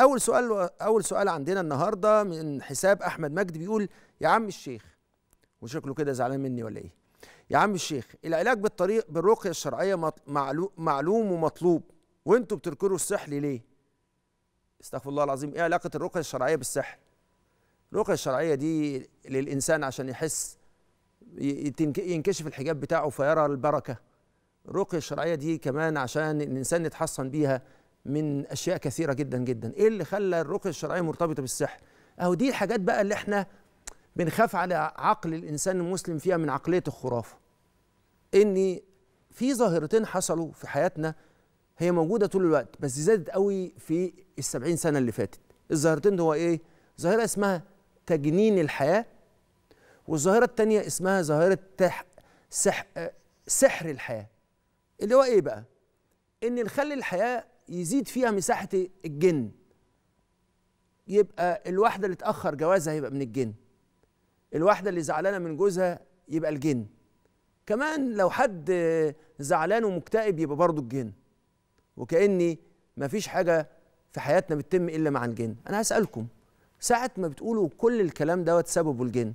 أول سؤال عندنا النهارده من حساب أحمد مجدي بيقول: يا عم الشيخ، وشكله كده زعلان مني ولا إيه؟ يا عم الشيخ، العلاج بالرقية الشرعية معلوم ومطلوب، وأنتوا بتذكروا السحر ليه؟ استغفر الله العظيم، إيه علاقة الرقية الشرعية بالسحر؟ الرقية الشرعية دي للإنسان عشان يحس، ينكشف الحجاب بتاعه فيرى البركة. الرقية الشرعية دي كمان عشان الإنسان يتحصن بيها من أشياء كثيرة جدا جدا. إيه اللي خلى الرقية الشرعية مرتبطة بالسحر؟ أهو دي الحاجات بقى اللي إحنا بنخاف على عقل الإنسان المسلم فيها من عقلية الخرافة. إن في ظاهرتين حصلوا في حياتنا، هي موجودة طول الوقت بس زادت قوي في السبعين سنة اللي فاتت. الظاهرتين هو إيه؟ ظاهرة اسمها تجنين الحياة، والظاهرة التانية اسمها ظاهرة سحر الحياة، اللي هو إيه بقى؟ إن نخلي الحياة يزيد فيها مساحة الجن، يبقى الواحدة اللي اتأخر جوازها يبقى من الجن، الواحدة اللي زعلانة من جوزها يبقى الجن، كمان لو حد زعلان ومكتئب يبقى برضه الجن، وكأني مفيش حاجة في حياتنا بتتم إلا مع الجن. أنا هسألكم، ساعة ما بتقولوا كل الكلام دوت سببه الجن،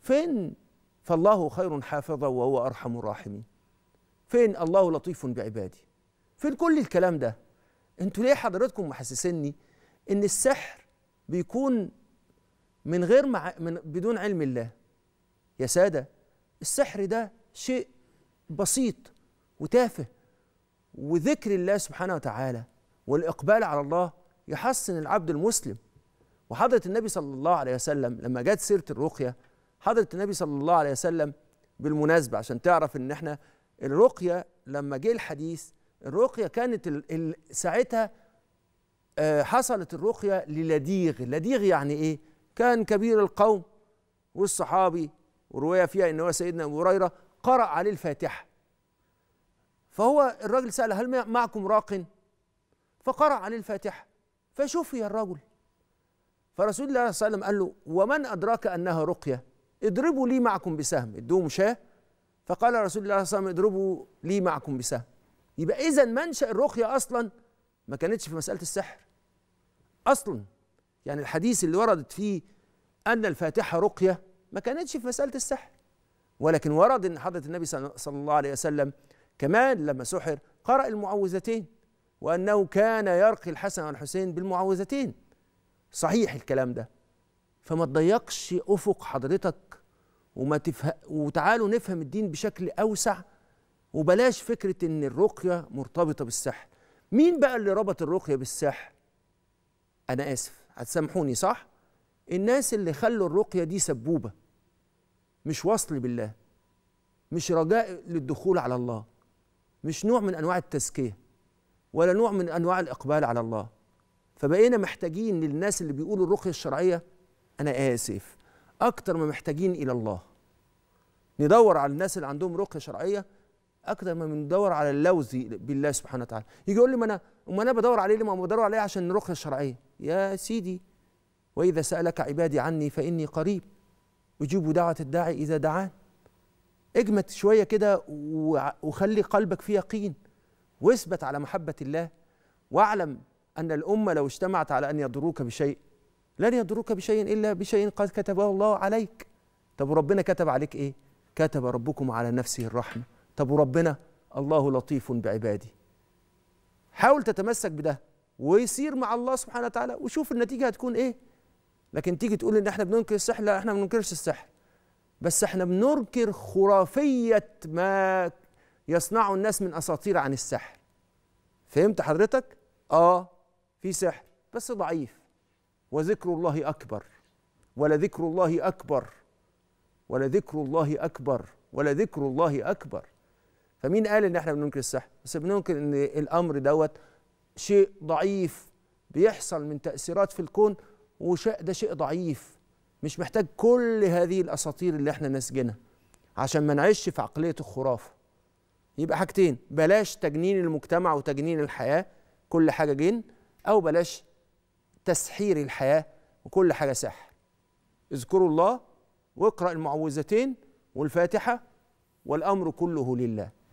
فين فالله خير حافظا وهو أرحم الراحمين؟ فين الله لطيف بعباده؟ فين كل الكلام ده؟ انتوا ليه حضراتكم محسسني ان السحر بيكون من غير بدون علم الله؟ يا سادة، السحر ده شيء بسيط وتافه، وذكر الله سبحانه وتعالى والإقبال على الله يحسن العبد المسلم. وحضرة النبي صلى الله عليه وسلم لما جت سيرة الرقية، حضرة النبي صلى الله عليه وسلم بالمناسبة عشان تعرف ان احنا الرقية لما جه الحديث، الرقية كانت ساعتها حصلت الرقية للديغ. لديغ يعني ايه؟ كان كبير القوم والصحابي، ورواية فيها ان هو سيدنا ابو هريرة قرأ عليه الفاتحة، فهو الراجل سأل: هل معكم راق؟ فقرأ عليه الفاتحة فشفي الرجل، فرسول الله صلى الله عليه وسلم قال له: ومن أدراك أنها رقية؟ اضربوا لي معكم بسهم، ادوه مشاه، فقال رسول الله صلى الله عليه وسلم: اضربوا لي معكم بسهم. يبقى إذا منشأ الرقية أصلا ما كانتش في مسألة السحر أصلا، يعني الحديث اللي وردت فيه أن الفاتحة رقية ما كانتش في مسألة السحر، ولكن ورد أن حضرة النبي صلى الله عليه وسلم كمان لما سحر قرأ المعوذتين، وأنه كان يرقي الحسن والحسين بالمعوذتين. صحيح الكلام ده، فما تضيقش أفق حضرتك وتعالوا نفهم الدين بشكل أوسع، وبلاش فكرة إن الرقية مرتبطة بالسحر. مين بقى اللي ربط الرقية بالسحر؟ أنا آسف، هتسامحوني صح؟ الناس اللي خلوا الرقية دي سبوبة، مش وصل بالله، مش رجاء للدخول على الله، مش نوع من أنواع التزكية، ولا نوع من أنواع الإقبال على الله. فبقينا محتاجين للناس اللي بيقولوا الرقية الشرعية، أنا آسف، أكتر ما محتاجين إلى الله. ندور على الناس اللي عندهم رقية شرعية أكتر ما بندور على اللوذ بالله سبحانه وتعالى. يجي يقول لي: ما أنا بدور عليه ليه؟ ما بدور عليه عشان الرقية الشرعية. يا سيدي، وإذا سألك عبادي عني فإني قريب أجيب دعوة الداعي إذا دعان. اجمد شوية كده وخلي قلبك فيه يقين، واثبت على محبة الله، واعلم أن الأمة لو اجتمعت على أن يضروك بشيء لن يضروك بشيء إلا بشيء قد كتبه الله عليك. طب ربنا كتب عليك إيه؟ كتب ربكم على نفسه الرحمة. طب ربنا الله لطيف بعباده. حاول تتمسك بده ويصير مع الله سبحانه وتعالى، وشوف النتيجة هتكون إيه. لكن تيجي تقول إن إحنا بننكر السحر، لا إحنا ما بننكرش السحر، بس إحنا بننكر خرافية ما يصنعه الناس من أساطير عن السحر. فهمت حضرتك؟ في سحر بس ضعيف، وذكر الله أكبر، ولذكر الله أكبر، ولذكر الله أكبر، ولذكر الله أكبر. فمين قال إن إحنا بننكر السحر؟ بس بننكر إن الأمر دوت شيء ضعيف بيحصل من تأثيرات في الكون، ده شيء ضعيف مش محتاج كل هذه الأساطير اللي إحنا نسجنها، عشان ما نعيش في عقلية الخرافة. يبقى حاجتين: بلاش تجنين المجتمع وتجنين الحياة، كل حاجة جن، أو بلاش تسحير الحياة وكل حاجة سحر. اذكروا الله، واقرأ المعوذتين والفاتحة، والأمر كله لله.